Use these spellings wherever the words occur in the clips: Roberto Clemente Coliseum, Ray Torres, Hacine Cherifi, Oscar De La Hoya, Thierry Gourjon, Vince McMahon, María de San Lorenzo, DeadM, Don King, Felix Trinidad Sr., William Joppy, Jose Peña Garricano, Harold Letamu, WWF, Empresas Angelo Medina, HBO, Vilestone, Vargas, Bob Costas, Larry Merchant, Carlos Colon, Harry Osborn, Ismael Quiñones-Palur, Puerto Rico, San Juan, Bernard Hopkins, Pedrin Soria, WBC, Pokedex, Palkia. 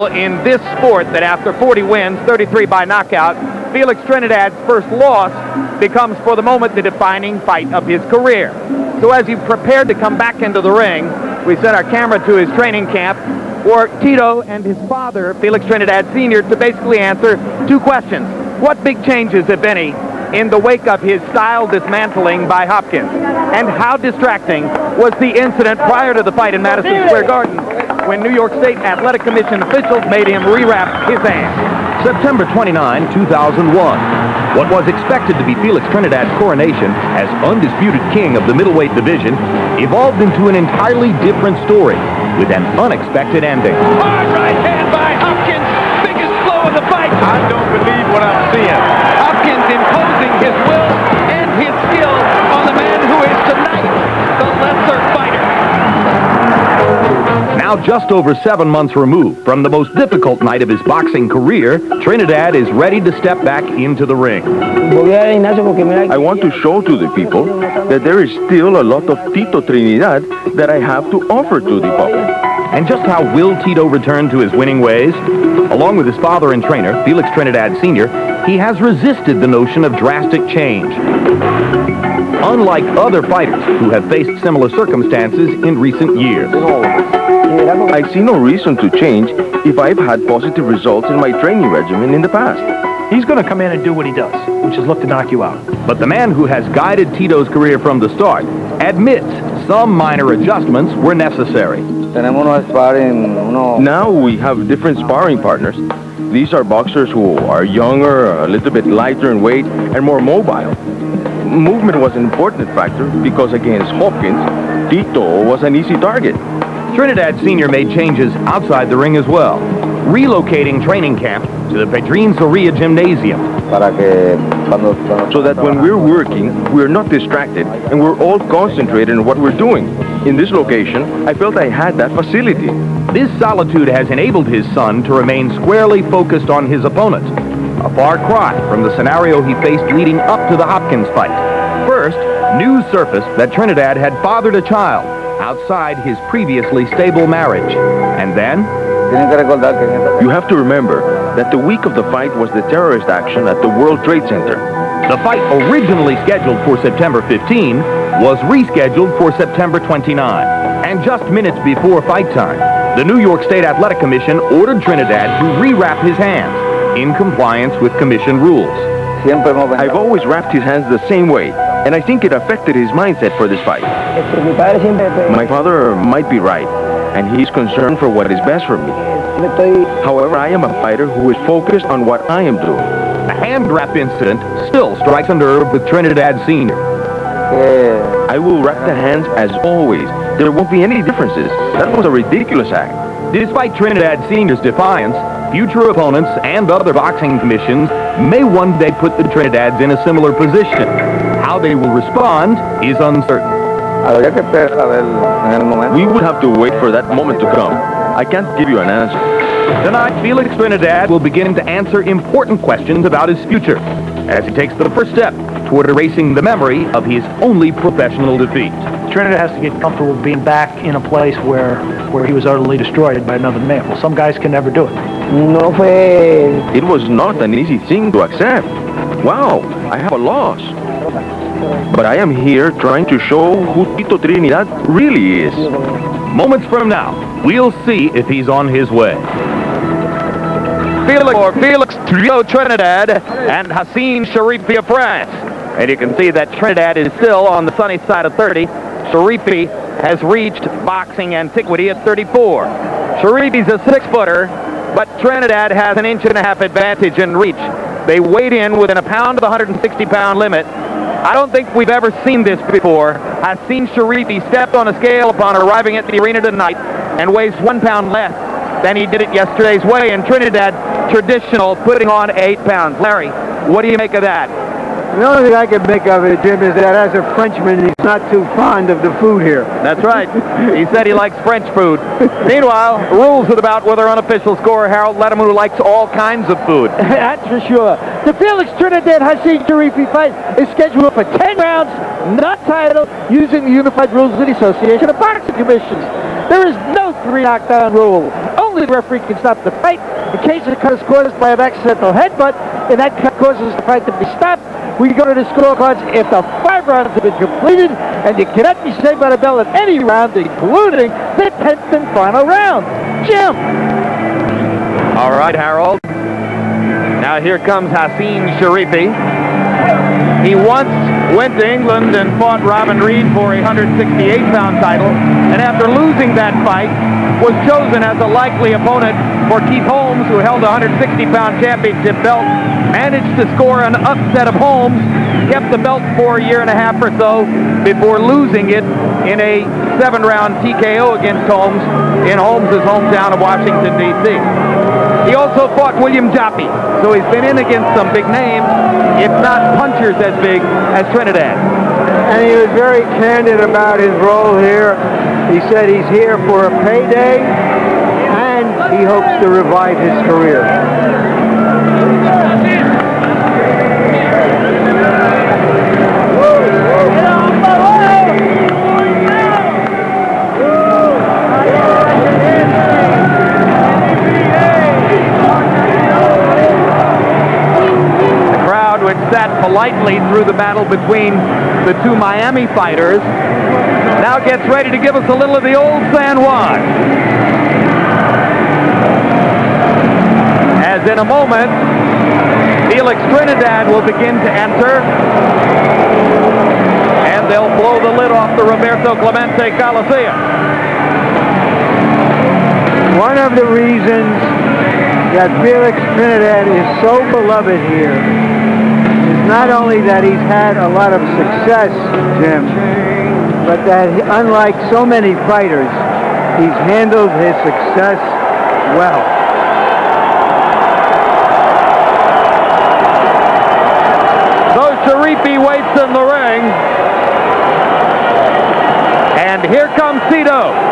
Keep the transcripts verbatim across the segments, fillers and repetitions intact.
In this sport that after forty wins, thirty-three by knockout, Felix Trinidad's first loss becomes for the moment the defining fight of his career. So as he prepared to come back into the ring, we sent our camera to his training camp for Tito and his father, Felix Trinidad Senior, to basically answer two questions. What big changes, if any, in the wake of his style dismantling by Hopkins? And how distracting was the incident prior to the fight in Madison Square Garden when New York State Athletic Commission officials made him rewrap his hand? September twenty-ninth, two thousand one. What was expected to be Felix Trinidad's coronation as undisputed king of the middleweight division evolved into an entirely different story with an unexpected ending. Hard right hand by Hopkins, biggest blow of the fight. I don't believe what I'm seeing. Hopkins imposing his will and his skill on the man who is tonight the lesser fighter. Now just over seven months removed from the most difficult night of his boxing career, Trinidad is ready to step back into the ring. I want to show to the people that there is still a lot of Tito Trinidad that I have to offer to the public. And just how will Tito return to his winning ways? Along with his father and trainer, Felix Trinidad Senior, he has resisted the notion of drastic change. Unlike other fighters who have faced similar circumstances in recent years. I see no reason to change if I've had positive results in my training regimen in the past. He's going to come in and do what he does, which is look to knock you out. But the man who has guided Tito's career from the start admits some minor adjustments were necessary. Now we have different sparring partners. These are boxers who are younger, a little bit lighter in weight, and more mobile. Movement was an important factor because against Hopkins, Tito was an easy target. Trinidad Senior made changes outside the ring as well, relocating training camp to the Pedrin Soria Gymnasium. So that when we're working, we're not distracted and we're all concentrated on what we're doing. In this location, I felt I had that facility. This solitude has enabled his son to remain squarely focused on his opponent, a far cry from the scenario he faced leading up to the Hopkins fight. First, news surfaced that Trinidad had fathered a child outside his previously stable marriage. And then? You have to remember that the week of the fight was the terrorist action at the World Trade Center. The fight originally scheduled for September fifteenth was rescheduled for September twenty-ninth. And just minutes before fight time, the New York State Athletic Commission ordered Trinidad to rewrap his hands in compliance with commission rules. I've always wrapped his hands the same way, and I think it affected his mindset for this fight. My father might be right, and he's concerned for what is best for me. However, I am a fighter who is focused on what I am doing. The hand wrap incident still strikes a nerve with Trinidad Senior. Yeah. I will wrap the hands as always. There won't be any differences. That was a ridiculous act. Despite Trinidad Senior's defiance, future opponents and other boxing commissions may one day put the Trinidads in a similar position. How they will respond is uncertain. We would have to wait for that moment to come. I can't give you an answer. Tonight, Felix Trinidad will begin to answer important questions about his future as he takes the first step toward erasing the memory of his only professional defeat. Trinidad has to get comfortable being back in a place where, where he was utterly destroyed by another man. Well, some guys can never do it. No way. It was not an easy thing to accept. Wow, I have a loss. But I am here trying to show who Tito Trinidad really is. Moments from now, we'll see if he's on his way. Felix or Felix Trio Trinidad and Hacine Cherifi of France. And you can see that Trinidad is still on the sunny side of thirty. Cherifi has reached boxing antiquity at thirty-four. Cherifi's a six-footer. But Trinidad has an inch and a half advantage in reach. They weighed in within a pound of the one hundred sixty pound limit. I don't think we've ever seen this before. Hacine Cherifi stepped on a scale upon arriving at the arena tonight and weighs one pound less than he did at yesterday's weigh. And Trinidad, traditional, putting on eight pounds. Larry, what do you make of that? The only thing I can make of it, Jim, is that as a Frenchman, he's not too fond of the food here. That's right. He said he likes French food. Meanwhile, rules of the bout with our unofficial scorer, Harold Letamu, likes all kinds of food. That's for sure. The Felix Trinidad Hacine Cherifi fight is scheduled for ten rounds, not titled, using the Unified Rules of the Association of Boxing Commissions. There is no three knockdown rule. Only only referee can stop the fight. In case the cut is caused by an accidental headbutt, and that cut causes the fight to be stopped, we go to the scorecards if the five rounds have been completed, and you cannot be saved by the bell in any round, including the tenth and final round. Jim! All right, Harold. Now here comes Hacine Cherifi. He once went to England and fought Robin Reed for a one hundred sixty-eight pound title, and after losing that fight, was chosen as a likely opponent for Keith Holmes, who held a one hundred sixty pound championship belt, managed to score an upset of Holmes, kept the belt for a year and a half or so before losing it in a seven round T K O against Holmes in Holmes' hometown of Washington, D C. He also fought William Joppy, so he's been in against some big names, if not punchers as big as Trinidad. And he was very candid about his role here. He said he's here for a payday, and he hopes to revive his career. The crowd, which sat politely through the battle between the two Miami fighters, now gets ready to give us a little of the old San Juan. As in a moment, Felix Trinidad will begin to enter, and they'll blow the lid off the Roberto Clemente Coliseum. One of the reasons that Felix Trinidad is so beloved here is not only that he's had a lot of success, Jim, but that, unlike so many fighters, he's handled his success well. So Cherifi waits in the ring. And here comes Tito.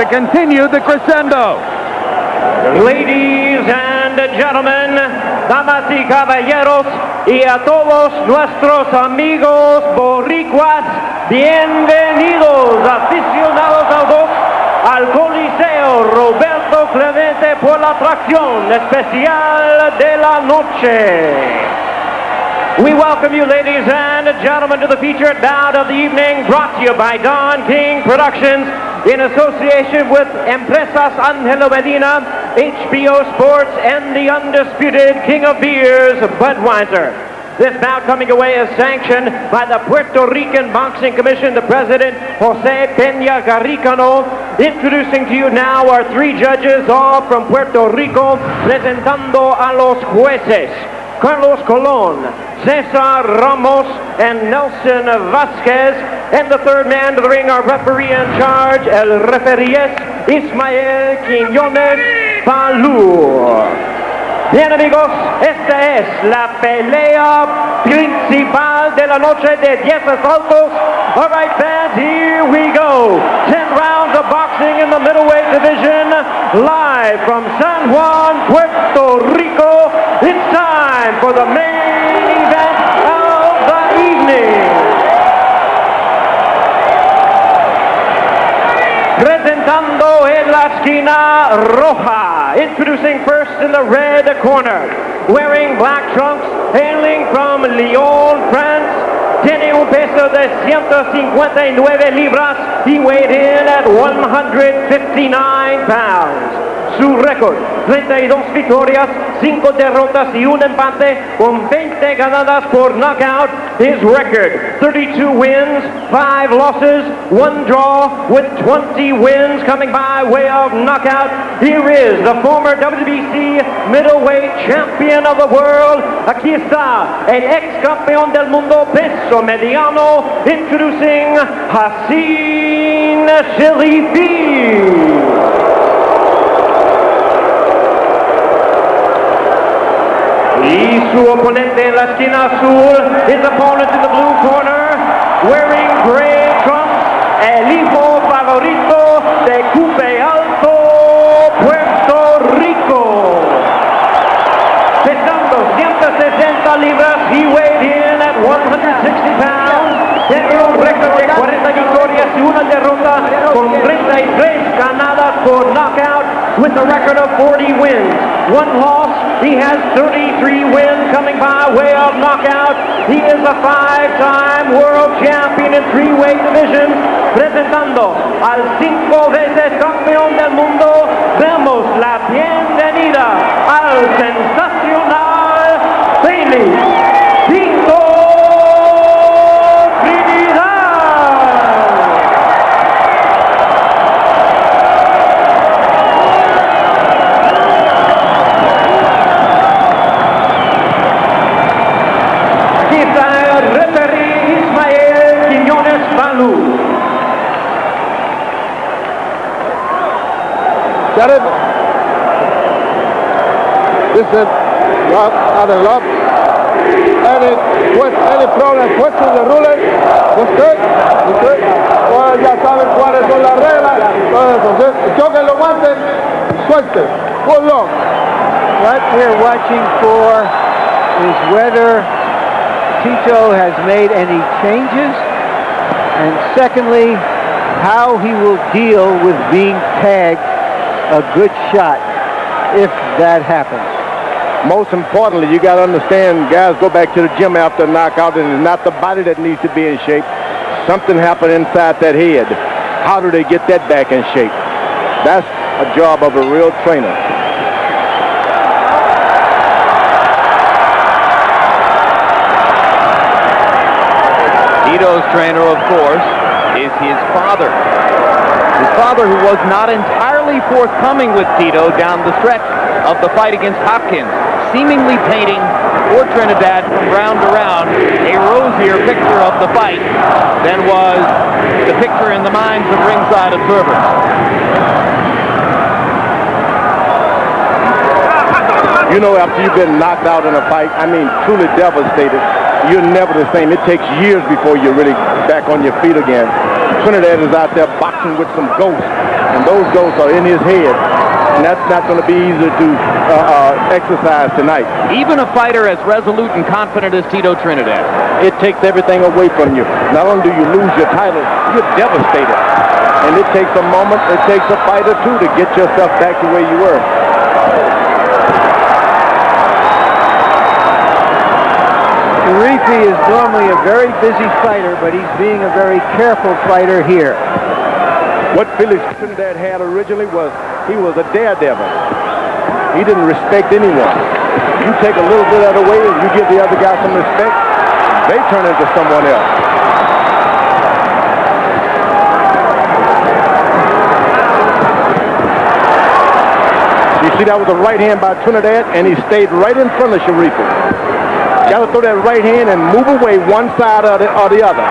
To continue the crescendo. Ladies and gentlemen, damas y caballeros, y a todos nuestros amigos boricuas, bienvenidos aficionados al box al Coliseo Roberto Clemente por la atracción especial de la noche. We welcome you, ladies and gentlemen, to the featured bout of the evening, brought to you by Don King Productions in association with Empresas Angelo Medina, H B O Sports, and the undisputed king of beers, Budweiser. This bout coming away is sanctioned by the Puerto Rican Boxing Commission, the president, Jose Peña Garricano. Introducing to you now our three judges, all from Puerto Rico, presentando a los jueces, Carlos Colon, Cesar Ramos, and Nelson Vasquez. And the third man to the ring, our referee in charge, el referee Ismael Quiñones-Palur. Bien amigos, esta es la pelea principal de la noche de diez asaltos. All right fans, here we go. Ten rounds of boxing in the middleweight division, live from San Juan, Puerto Rico. It's time for the main event of the evening. Presentando en la esquina roja, introducing first in the red corner, wearing black trunks, hailing from Lyon, France, tiene un peso de ciento cincuenta y nueve libras, he weighed in at one hundred fifty-nine pounds. Su récord, treinta y dos victorias, cinco derrotas y un empate, con veinte ganadas por knockout. His record, thirty-two wins, five losses, one draw, with twenty wins coming by way of knockout. Here is the former W B C middleweight champion of the world. Aquí está el ex campeón del mundo peso mediano, introducing Hacine Cherifi. Y su oponente en la esquina azul, his opponent in the blue corner, wearing gray trunks, el hijo favorito de Cupe Alto, Puerto Rico. Pesando ciento sesenta libras, he weighed in at one hundred sixty pounds. Tiene un récord de cuarenta victorias y una derrota, con treinta y tres ganadas por knockout, with a record of forty wins, one loss. He has thirty-three wins coming by way of knockout. He is a five-time world champion in three-weight divisions. Presentando al cinco veces campeón del mundo, damos la bienvenida al sensacional Felix Tito Jared, distance, lock, other lock, any, any problem, cuestión de ruling, usted, usted, pues ya saben cuáles son las reglas, entonces, choquen los guantes, suelten, full long. What we're watching for is whether Tito has made any changes, and secondly, how he will deal with being tagged a good shot if that happens. Most importantly, you got to understand, guys go back to the gym after a knockout, and it's not the body that needs to be in shape. Something happened inside that head. How do they get that back in shape? That's a job of a real trainer. Tito's trainer, of course, is his father. His father, who was not entirely forthcoming with Tito down the stretch of the fight against Hopkins, seemingly painting for Trinidad from round to round a rosier picture of the fight than was the picture in the minds of ringside observers. You know, after you've been knocked out in a fight, I mean, truly devastated, you're never the same. It takes years before you're really back on your feet again. Trinidad is out there boxing with some ghosts, and those ghosts are in his head. And that's not going to be easy to uh, uh, exercise tonight. Even a fighter as resolute and confident as Tito Trinidad. It takes everything away from you. Not only do you lose your title, you're devastated. And it takes a moment, it takes a fight or two to get yourself back to where you were. Cherifi is normally a very busy fighter, but he's being a very careful fighter here. What Felix Trinidad had originally was, he was a daredevil. He didn't respect anyone. You take a little bit of that away and you give the other guy some respect, they turn into someone else. You see, that was a right hand by Trinidad, and he stayed right in front of Cherifi. Got to throw that right hand and move away one side or the, or the other.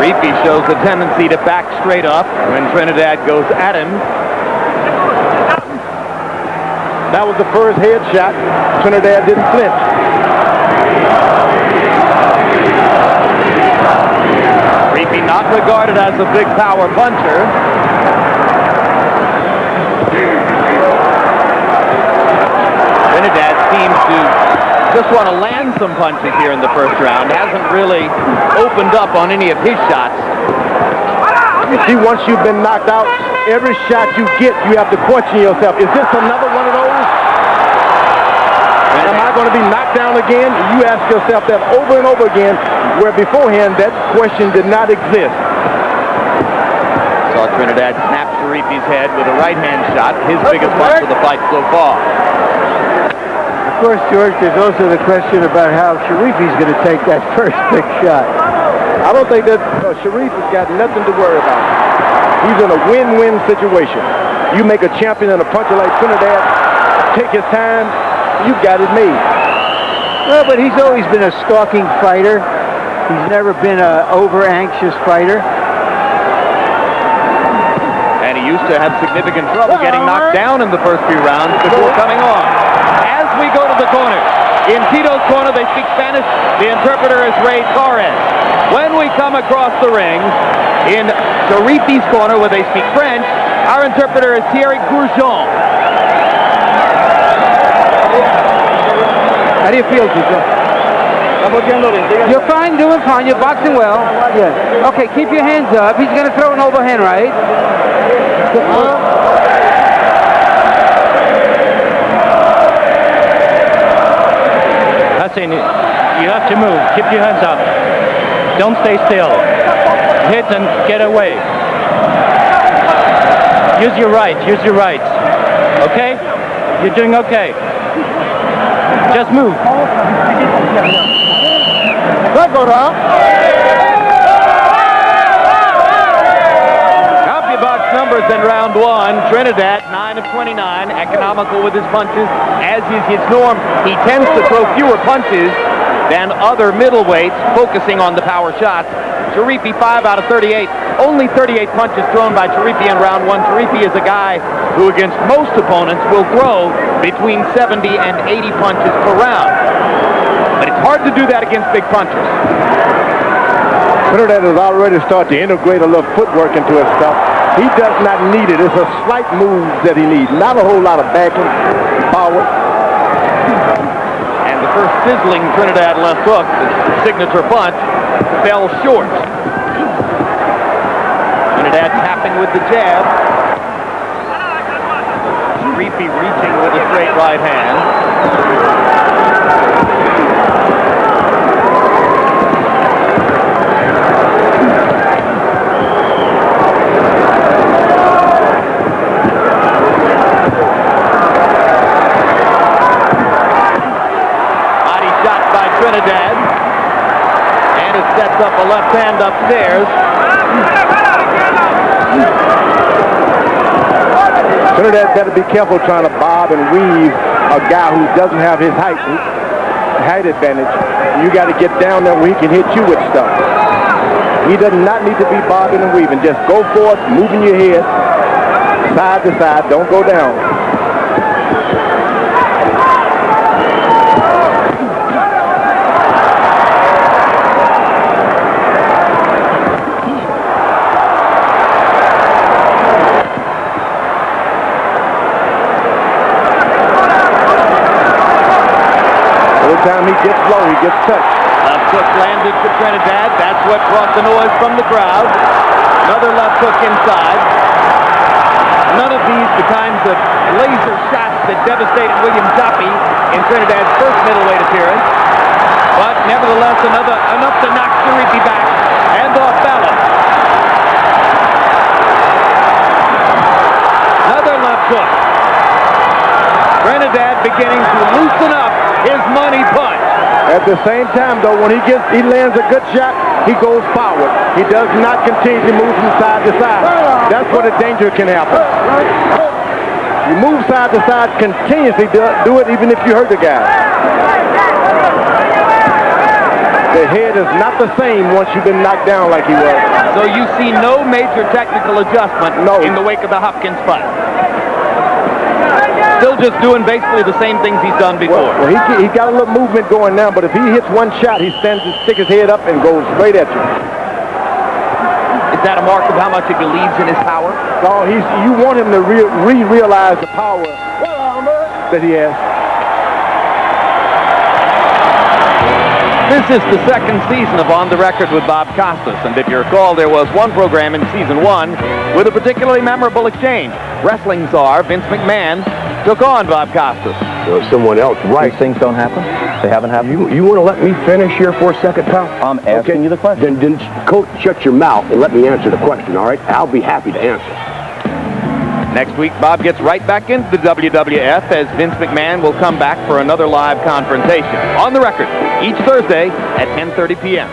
Cherifi shows the tendency to back straight up when Trinidad goes at him. That was the first headshot. Trinidad didn't flinch. Cherifi, not regarded as a big power puncher. Trinidad seems to just want to land some punches here in the first round. Hasn't really opened up on any of his shots. You see, once you've been knocked out, every shot you get, you have to question yourself. Is this another one of those? Am I going to be knocked down again? You ask yourself that over and over again, where beforehand that question did not exist. Saw Trinidad snap Cherifi's head with a right-hand shot, his biggest punch of the fight so far. Of course, George, there's also the question about how Cherifi's going to take that first big shot. I don't think that uh, Cherifi's got nothing to worry about. He's in a win-win situation. You make a champion and a puncher like Trinidad, take his time, you've got it made. Well, but he's always been a stalking fighter. He's never been an over-anxious fighter. And he used to have significant trouble getting knocked down in the first few rounds before coming on. We go to the corner. In Tito's corner, they speak Spanish. The interpreter is Ray Torres. When we come across the ring, in Cherifi's corner, where they speak French, our interpreter is Thierry Gourjon. How do you feel, Tito? You're fine, doing fine. You're boxing well. Yes. Okay, keep your hands up. He's going to throw an overhand, right? Well, you have to move. Keep your hands up. Don't stay still. Hit and get away. Use your right. Use your right. Okay? You're doing okay. Just move. Copy box numbers in round one. Trinidad, nine of twenty-nine, economical with his punches, as is his norm. He tends to throw fewer punches than other middleweights, focusing on the power shots. Cherifi, five out of thirty-eight. Only thirty-eight punches thrown by Cherifi in round one. Cherifi is a guy who, against most opponents, will throw between seventy and eighty punches per round. But it's hard to do that against big punchers. Trinidad has already started to integrate a little footwork into his stuff. He does not need it. It's a slight move that he needs. Not a whole lot of backing, power. And the first sizzling Trinidad left hook, the signature punch, fell short. Trinidad tapping with the jab. Cherifi reaching with a straight right hand. Up a left hand upstairs. Trinidad better be careful trying to bob and weave a guy who doesn't have his height height advantage. You got to get down there where he can hit you with stuff. He does not need to be bobbing and weaving. Just go forth, moving your head side to side. Don't go down. low, he gets touched. A foot landed for Trinidad. That's what brought the noise from the crowd. Another left hook inside. None of these the kinds of laser shots that devastated William Joppy in Trinidad's first middleweight appearance. But nevertheless, another enough to knock Cherifi back and off balance. Another left hook. Trinidad beginning to loosen up his money punch. At the same time, though, when he gets, he lands a good shot, he goes forward. He does not continue to move from side to side. That's where the danger can happen. You move side to side continuously, do, do it even if you hurt the guy. The head is not the same once you've been knocked down like he was. So you see no major technical adjustment no. in the wake of the Hopkins fight. Still just doing basically the same things he's done before. Well, well he, he's got a little movement going now, but if he hits one shot, he stands and sticks his head up and goes straight at you. Is that a mark of how much he believes in his power? No, he's, you want him to re, re realize the power that he has. This is the second season of On the Record with Bob Costas, and if you recall, there was one program in season one with a particularly memorable exchange. Wrestling czar Vince McMahon took on Bob Costas. Or someone else, right? These things don't happen. They haven't happened. You, you want to let me finish here for a second, pal? I'm asking okay. you the question. Then, then, coach, shut your mouth and let me answer the question, all right? I'll be happy to answer. Next week, Bob gets right back into the W W F as Vince McMahon will come back for another live confrontation. On the Record, each Thursday at ten thirty p m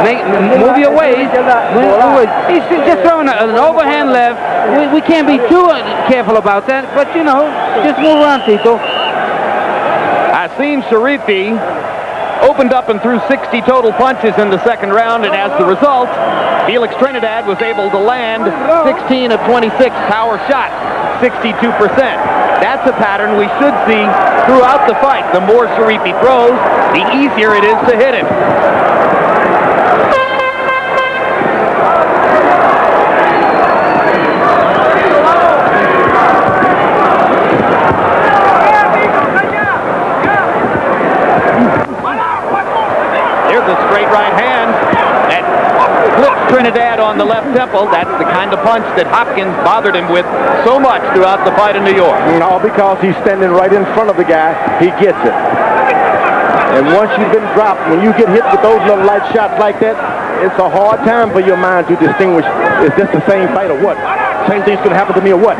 Make, move your ways. He's just throwing an overhand left. We, we can't be too careful about that, but you know, just move around, Tito. Hacine Cherifi opened up and threw sixty total punches in the second round, and as the result, Felix Trinidad was able to land sixteen of twenty-six power shots, sixty-two percent. That's a pattern we should see throughout the fight. The more Cherifi throws, the easier it is to hit him. There's a straight right hand that clips Trinidad on the left temple. That's the kind of punch that Hopkins bothered him with so much throughout the fight in New York. No, because he's standing right in front of the guy, he gets it. And once you've been dropped, when you get hit with those little light shots like that, it's a hard time for your mind to distinguish, is this the same fight or what? Same thing's going to happen to me or what?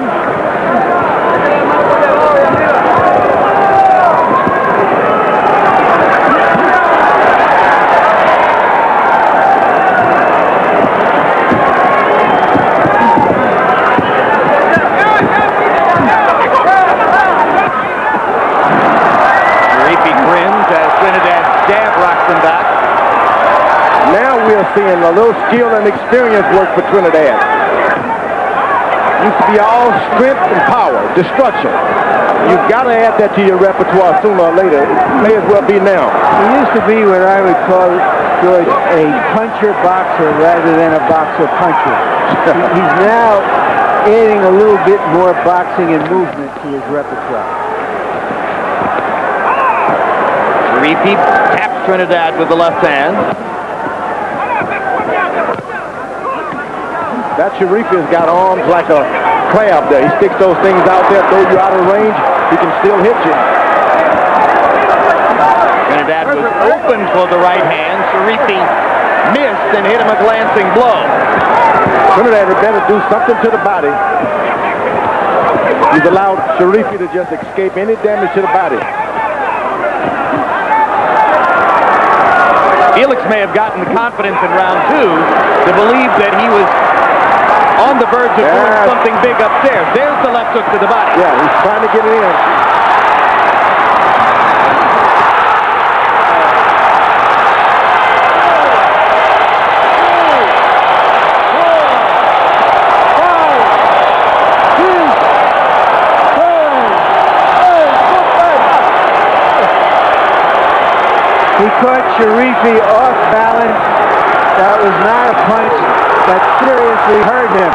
Seeing a little skill and experience work for Trinidad. Used to be all strength and power, destruction. You've got to add that to your repertoire sooner or later. It may as well be now. He used to be what I would call, George, a puncher-boxer rather than a boxer-puncher. He's now adding a little bit more boxing and movement to his repertoire. Cherifi taps Trinidad with the left hand. That Cherifi's got arms like a crab there. He sticks those things out there, throw you out of range, he can still hit you. Trinidad was open for the right hand. Cherifi missed and hit him a glancing blow. Trinidad had better do something to the body. He's allowed Cherifi to just escape any damage to the body. Felix may have gotten the confidence in round two to believe that he was on the verge of doing yeah. something big upstairs. There's the left hook to the body. Yeah, he's trying to get it in. He caught Cherifi off balance. That was not a punch. That seriously hurt him.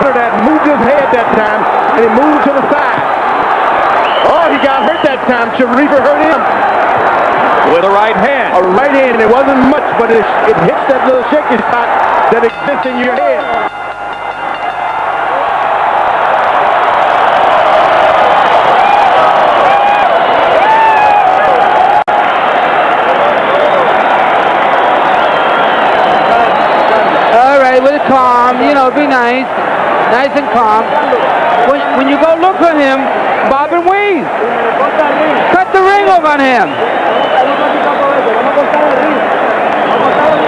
Trinidad moved his head that time, and he moved to the side. Oh, he got hurt that time. Cherifi hurt him. With a right hand. A right hand, and it wasn't much, but it, it hits that little shaky spot that exists in your head. You know, be nice, nice and calm. When, when you go look for him, bob and weave. Cut the ring over on him.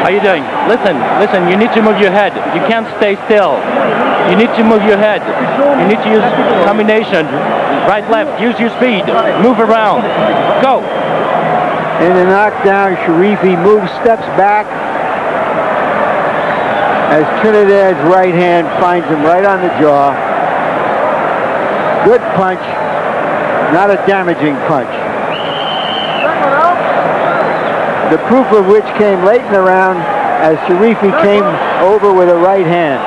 How you doing? Listen, listen. You need to move your head. You can't stay still. You need to move your head. You need to use combination, right, left. Use your speed. Move around. Go. In the knockdown, Cherifi moves, steps back, as Trinidad's right hand finds him right on the jaw. Good punch, not a damaging punch. The proof of which came late in the round as Cherifi came over with a right hand.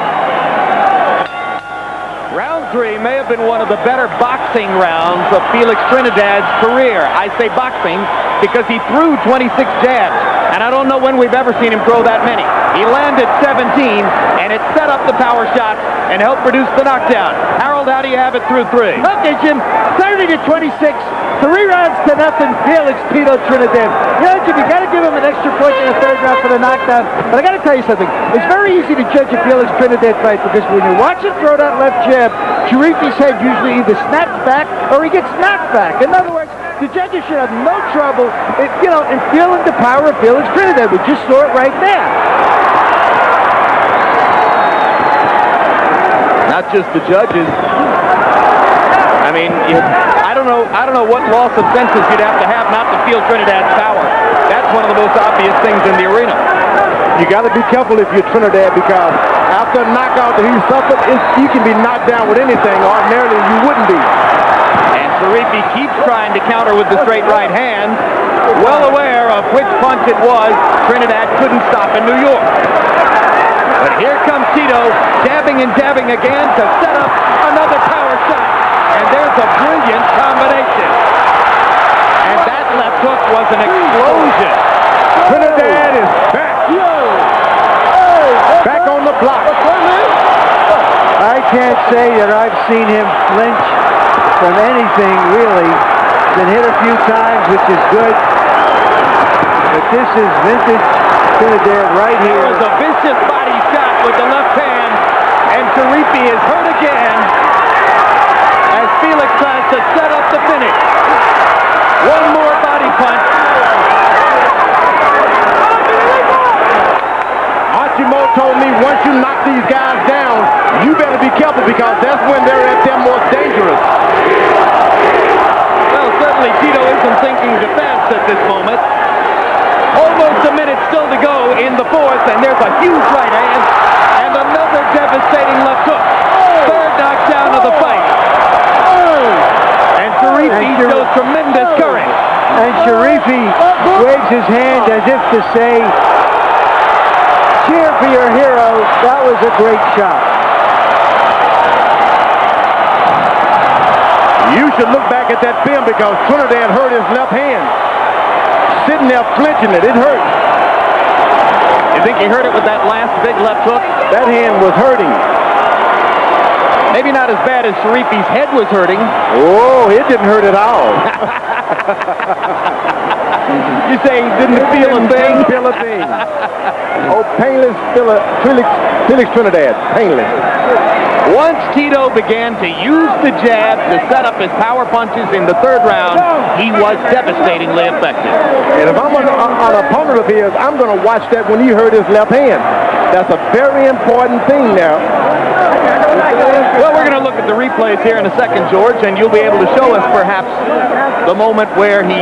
Round three may have been one of the better boxing rounds of Felix Trinidad's career. I say boxing because he threw twenty-six jabs. And I don't know when we've ever seen him throw that many. He landed seventeen, and it set up the power shots and helped produce the knockdown. Harold, how do you have it through three? Okay, Jim, thirty to twenty-six, three rounds to nothing, Felix Tito Trinidad. You know, Jim, you got to give him an extra point in the third round for the knockdown. But I got to tell you something. It's very easy to judge a Felix Trinidad fight because when you watch him throw that left jab, Cherifi's head usually either snaps back or he gets knocked back. In other words, the judges should have no trouble, if, you know, in feeling the power of Felix Trinidad. We just saw it right there. Not just the judges. I mean, you, I don't know. I don't know what loss of senses you'd have to have not to feel Trinidad's power. That's one of the most obvious things in the arena. You got to be careful if you're Trinidad, because after a knockout that he suffered, you can be knocked down with anything. Ordinarily, you wouldn't be. Cherifi keeps trying to counter with the straight right hand, well aware of which punch it was. Trinidad couldn't stop in New York. But here comes Tito, dabbing and dabbing again to set up another power shot. And there's a brilliant combination. And that left hook was an explosion. Trinidad is back. Back on the block. I can't say that I've seen him flinch from anything, really. Been hit a few times, which is good. But this is vintage Trinidad right here. It was a vicious body shot with the left hand, and Cherifi is hurt again as Felix tries to set up the finish. One more body punch. Archimo told me once you knock these guys down, you better be careful, because that's when they're at their most dangerous. Well, certainly Tito isn't thinking defense at this moment. Almost a minute still to go in the fourth, and there's a huge right hand and another devastating left hook. Third knockdown of the fight. And Cherifi shows tremendous courage. And Cherifi waves his hand as if to say, cheer for your hero, that was a great shot. You should look back at that film, because Trinidad hurt his left hand. Sitting there flinching it, it hurt. You think he hurt it with that last big left hook? That hand was hurting. Maybe not as bad as Cherifi's head was hurting. Oh, it didn't hurt at all. You're saying didn't it feel didn't a thing? Feel a thing. Oh, painless Felix, Felix Trinidad, painless. Once Tito began to use the jab to set up his power punches in the third round, he was devastatingly effective. And if I'm an, an opponent of his, I'm going to watch that when he hurt his left hand. That's a very important thing now. Well, we're going to look at the replays here in a second, George, and you'll be able to show us perhaps the moment where he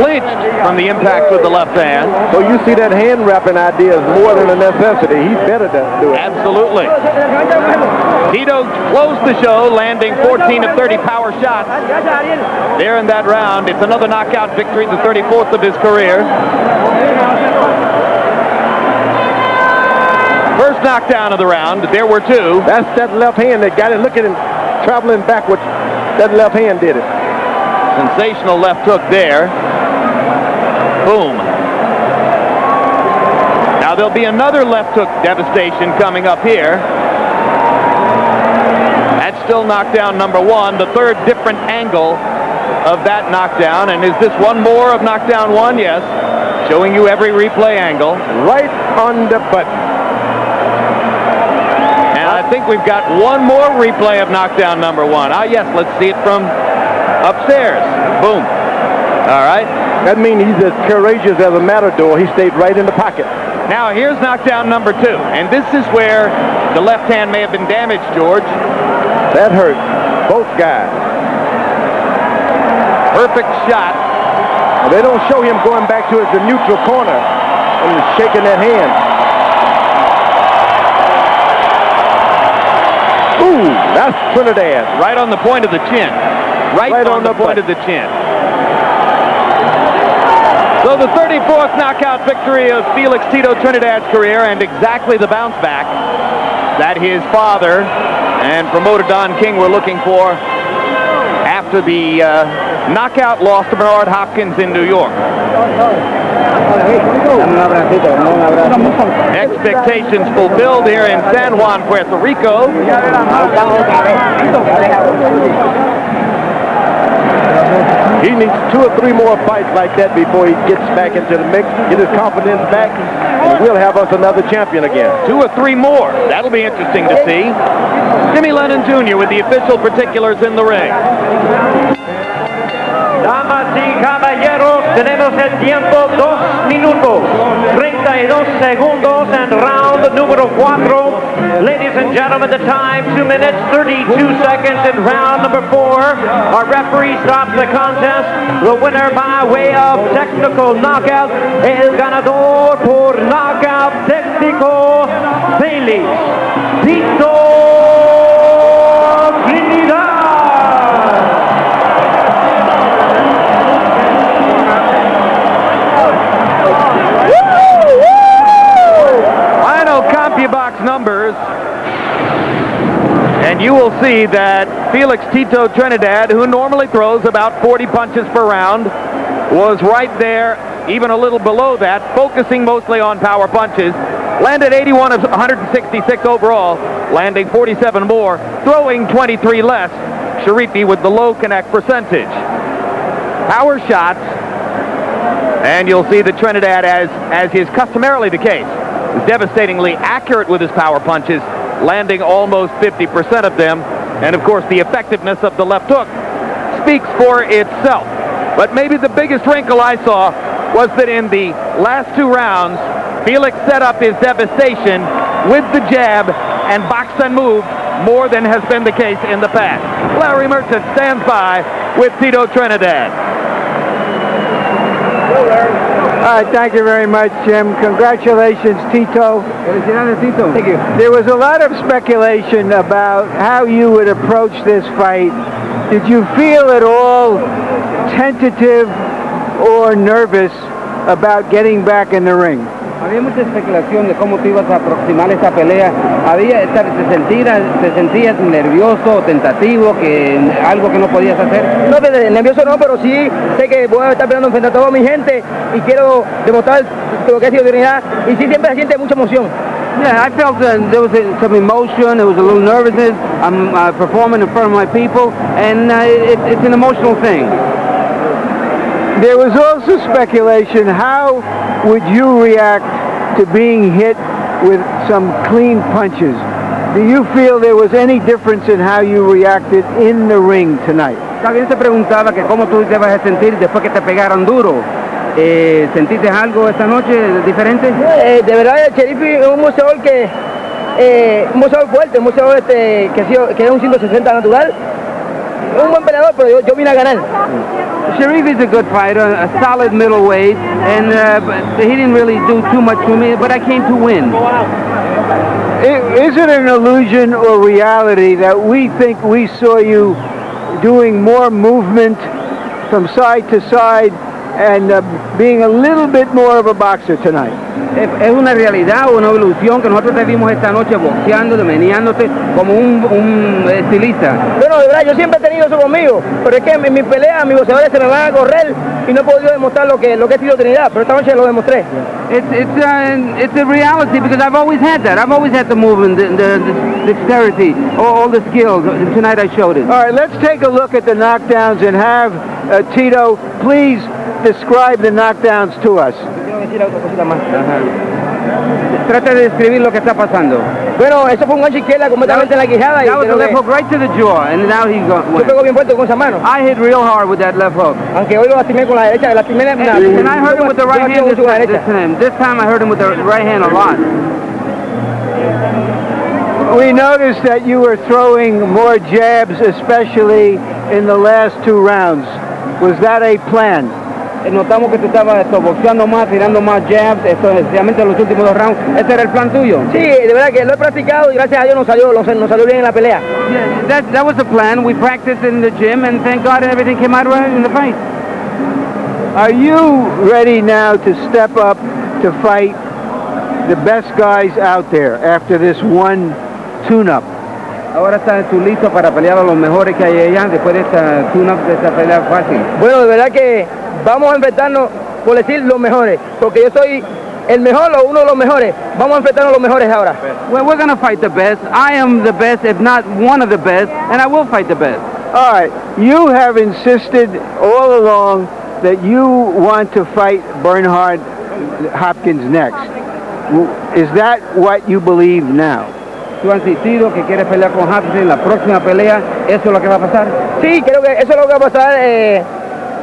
flinched from the impact with the left hand. So you see that hand wrapping idea is more than a necessity. He better do it. Absolutely. Tito closed the show, landing fourteen of thirty power shots there in that round. It's another knockout victory, the thirty-fourth of his career. First first knockdown of the round. There were two. That's that left hand that got it. Look at him traveling backwards. That left hand did it. Sensational left hook there. Boom. Now there'll be another left hook devastation coming up here. That's still knockdown number one, the third different angle of that knockdown. And is this one more of knockdown one? Yes. Showing you every replay angle. Right on the button. And I think we've got one more replay of knockdown number one. Ah, yes, let's see it from upstairs. Boom. All right. That means he's as courageous as a matador. He stayed right in the pocket. Now here's knockdown number two. And this is where the left hand may have been damaged, George. That hurt both guys. Perfect shot. Well, they don't show him going back to the neutral corner and shaking that hand. Ooh, that's Trinidad. Right on the point of the chin. Right, right on, on the, the point of the chin. So the thirty-fourth knockout victory of Felix Tito Trinidad's career, and exactly the bounce back that his father and promoter Don King were looking for after the uh, knockout loss to Bernard Hopkins in New York. Expectations fulfilled here in San Juan, Puerto Rico. He needs two or three more fights like that before he gets back into the mix, get his confidence back, and we'll have us another champion again. Two or three more. That'll be interesting to see. Jimmy Lennon Junior with the official particulars in the ring. Damas y caballeros, tenemos el tiempo dos minutos, treinta y dos segundos, and round número cuatro. Ladies and gentlemen, the time two minutes, thirty-two seconds in round number four. Our referee stops the contest. The winner by way of technical knockout, el ganador por knockout técnico, Felix Tito Trinidad. CompuBox numbers, and you will see that Felix Tito Trinidad, who normally throws about forty punches per round, was right there, even a little below that, focusing mostly on power punches. Landed eighty-one of one hundred sixty-six overall, landing forty-seven more, throwing twenty-three less. Cherifi with the low connect percentage. Power shots, and you'll see that Trinidad, as, as is customarily the case, devastatingly accurate with his power punches, landing almost fifty percent of them. And of course, the effectiveness of the left hook speaks for itself. But maybe the biggest wrinkle I saw was that in the last two rounds, Felix set up his devastation with the jab and boxed and moved more than has been the case in the past. Larry Merchant stands by with Tito Trinidad. Hello, Larry. All right, thank you very much, Jim. Congratulations, Tito. Felicidades, Tito. Thank you. There was a lot of speculation about how you would approach this fight. Did you feel at all tentative or nervous about getting back in the ring? Había mucha especulación de cómo te ibas a aproximar esta pelea. Había, te sentías, te sentías nervioso, tentativo, que algo que no podías hacer. No, nervioso no, pero sí sé que voy a estar peleando enfrente a toda mi gente y quiero demostrar lo que ha sido dignidad. Y sí siempre se siente mucha emoción. Yeah, I felt uh, there was uh, some emotion. There was a little nervousness. I'm uh, performing in front of my people, and uh, it, it's an emotional thing. There was also speculation how would you react to being hit with some clean punches. Do you feel there was any difference in how you reacted in the ring tonight? También se preguntaba que cómo tú te vas a sentir después que te pegaron duro. Eh, ¿Sentiste algo esta noche diferente? Eh, de verdad, Cherifi es un boxeador que eh, un boxeador fuerte, un boxeador este que sido, que es un ciento sesenta natural. Un buen peleador, pero yo, yo vine a ganar. Cherifi is a good fighter, a solid middleweight, and uh, he didn't really do too much for me, but I came to win. Is it an illusion or reality that we think we saw you doing more movement from side to side and uh, being a little bit more of a boxer tonight. Es una realidad o una ilusión que nosotros te vimos esta noche boxeando, demeniándote como un, un estilista. Bueno, de verdad, yo siempre he tenido eso conmigo, pero es que en mis peleas, mis boxeadores se me van a correr y no he podido demostrar lo que, lo que he sido Trinidad, pero esta noche lo demostré. It's, it's, uh, it's a reality because I've always had that. I've always had the movement, the, the, the dexterity, all, all the skills. Tonight I showed it. All right, let's take a look at the knockdowns and have uh, Tito, please describe the knockdowns to us. Trata de describir lo que está pasando. Bueno, eso fue un gancho izquierda completamente en la quijada. That was a left hook right to the jaw, and now he got one. Yo pego bien fuerte con esa mano. I hit real hard with that left hook. Aunque hoy lo lastimé con la derecha, la primera. And I heard him with the right hand this time. This time I heard him with the right hand a lot. We noticed that you were throwing more jabs, especially in the last two rounds. Was that a plan? Notamos que tú estabas esto, boxeando más, tirando más jabs, esto especialmente en los últimos dos rounds. ¿Este era el plan tuyo? Sí, de verdad que lo he practicado y gracias a Dios nos salió, nos salió bien en la pelea. Yeah, that, that was the plan. We practiced in the gym and thank God everything came out right in the fight. Are you ready now to step up to fight the best guys out there after this one tune-up? Ahora estás tú listo para pelear a los mejores que hay allá después de esta tune-up, de esta pelea fácil. Bueno, de verdad que vamos a enfrentarnos, por decir, los mejores, porque yo soy el mejor o uno de los mejores. Vamos a enfrentarnos los mejores ahora. Well, we're going to fight the best. I am the best, if not one of the best, and I will fight the best. All right, you have insisted all along that you want to fight Bernard Hopkins next. Is that what you believe now? Tú has insistido que quieres pelear con Hopkins en la próxima pelea. ¿Eso es lo que va a pasar? Sí, creo que eso es lo que va a pasar. Eh,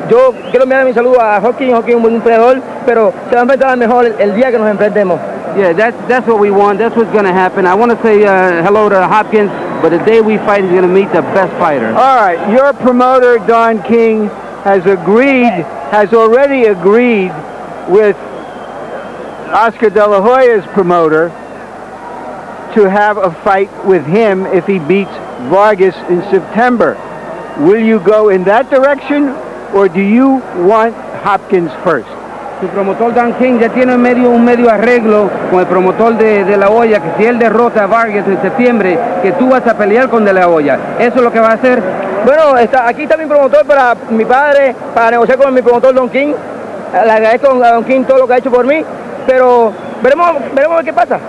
Yo quiero enviar mi saludo a Hopkins. Hopkins es un buen peleador, pero se va a enfrentar mejor el, el día que nos enfrentemos. Yeah, that's, that's what we want. That's what's going to happen. I want to say uh, hello to Hopkins, but the day we fight, he's going to meet the best fighter. All right, your promoter, Don King, has agreed, has already agreed with Oscar De La Hoya's promoter to have a fight with him if he beats Vargas in September. Will you go in that direction? Or do you want Hopkins first? Su promotor Don King ya tiene medio, un medio arreglo con el promotor de, de La Hoya, que si él derrota a Vargas en septiembre, que tú vas a pelear con De La Hoya. ¿Eso es lo que va a hacer? Bueno, está, aquí está mi promotor, para mi padre, para negociar con mi promotor Don King. Le agradezco a Don King todo lo que ha hecho por mí, pero veremos, veremos qué pasa.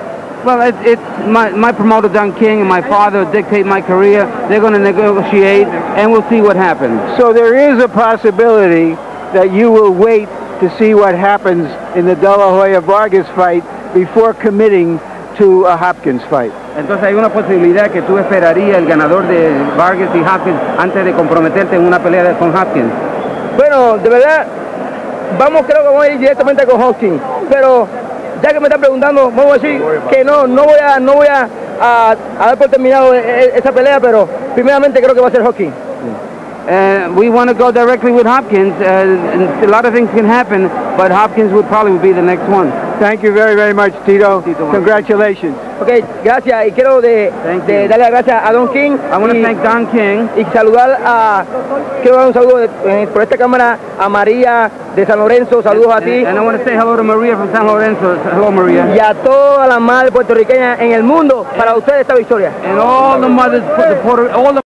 Well, it's, it's my, my promoter, Don King, and my father dictate my career. They're going to negotiate, and we'll see what happens. So there is a possibility that you will wait to see what happens in the De La Hoya-Vargas fight before committing to a Hopkins fight. Entonces hay una posibilidad que tú esperarías el ganador de Vargas y Hopkins antes de comprometerte en una pelea con Hopkins. Bueno, de verdad, vamos, creo que vamos a ir directamente con Hopkins, pero ya que me están preguntando, vamos a decir que no, no voy a, no voy a, a, a dar por terminado esa pelea, pero primeramente creo que va a ser Hopkins. Uh, we want to go directly with Hopkins. Uh, a lot of things can happen, but Hopkins would probably be the next one. Thank you very, very much, Tito. Tito, congratulations. Okay, gracias. Y quiero de, de darle las gracias a Don King. I want to thank Don King. Y saludar a, quiero dar un saludo de, por esta cámara a María de San Lorenzo. Saludos and, a ti. And I want to say hello to Maria from San Lorenzo. Hello, Maria. Y a toda la madre puertorriqueña en el mundo, and, para ustedes esta victoria. And all the mothers, the Puerto, all the